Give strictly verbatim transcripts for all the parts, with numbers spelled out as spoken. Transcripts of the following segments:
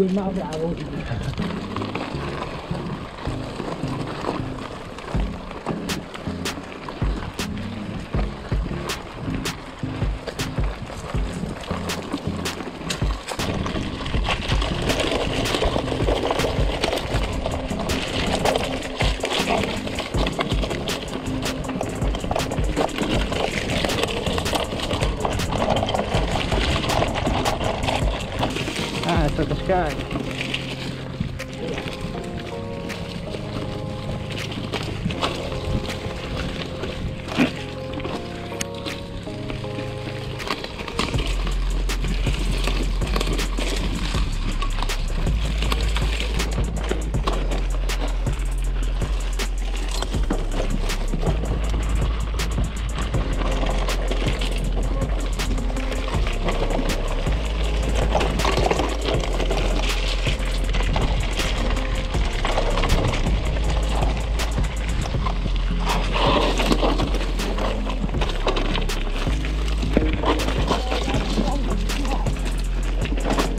will not allow it. Of the sky.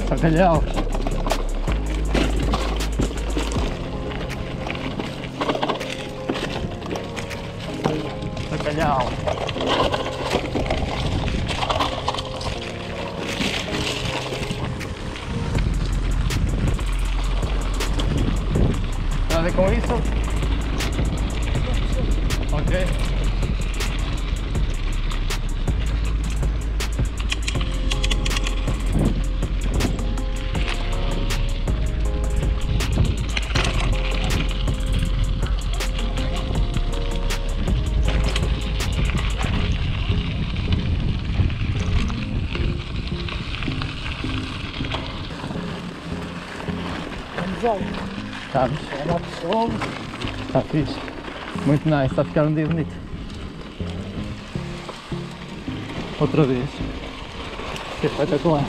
Something else. Something else. Nada com isso? Ok. Tá fixe, muito nice, está a ficar um dia bonito. Outra vez, que espetacular.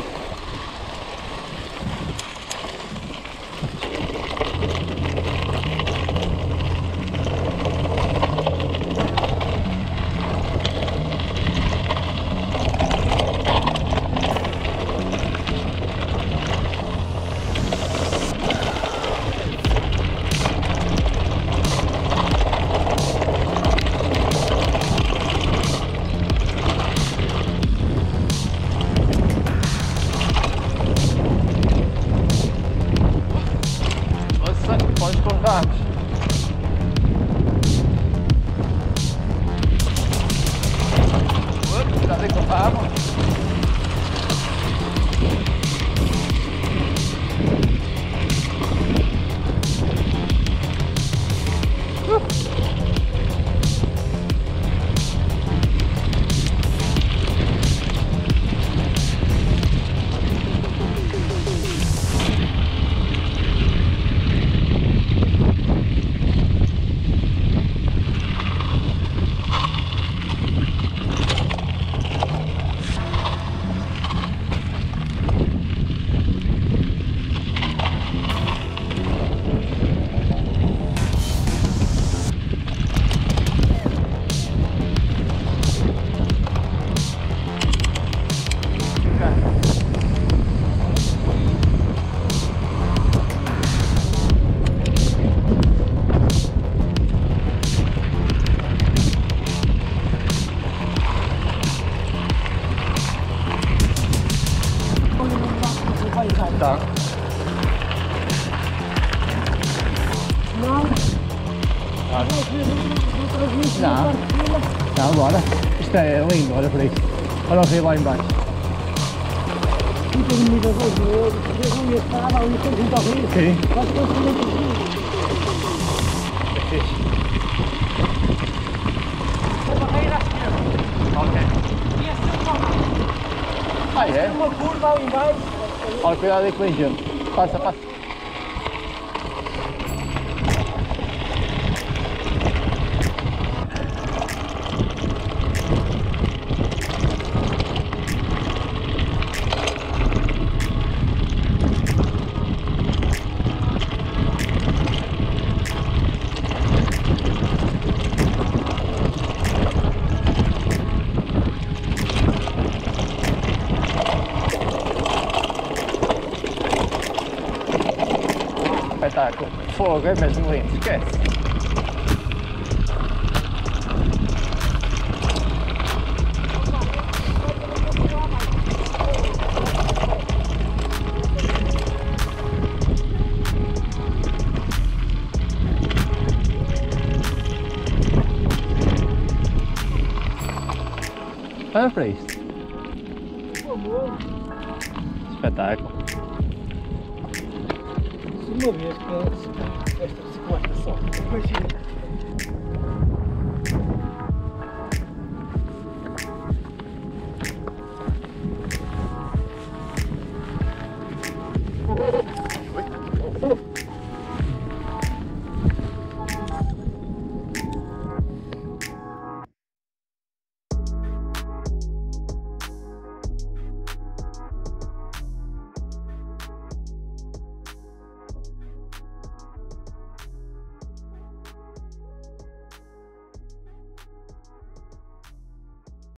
Não, não, bora. Isto é lindo, olha por isso. Olha o rio lá embaixo. Sim. É fixe. Ok. Ah, é? Uma curva ali embaixo. Olha, cuidado aí com a gente. Passa, passa. go missing lanes, okay. Perfect. Spettacolo. Sul nuovo è questa seconda sorta.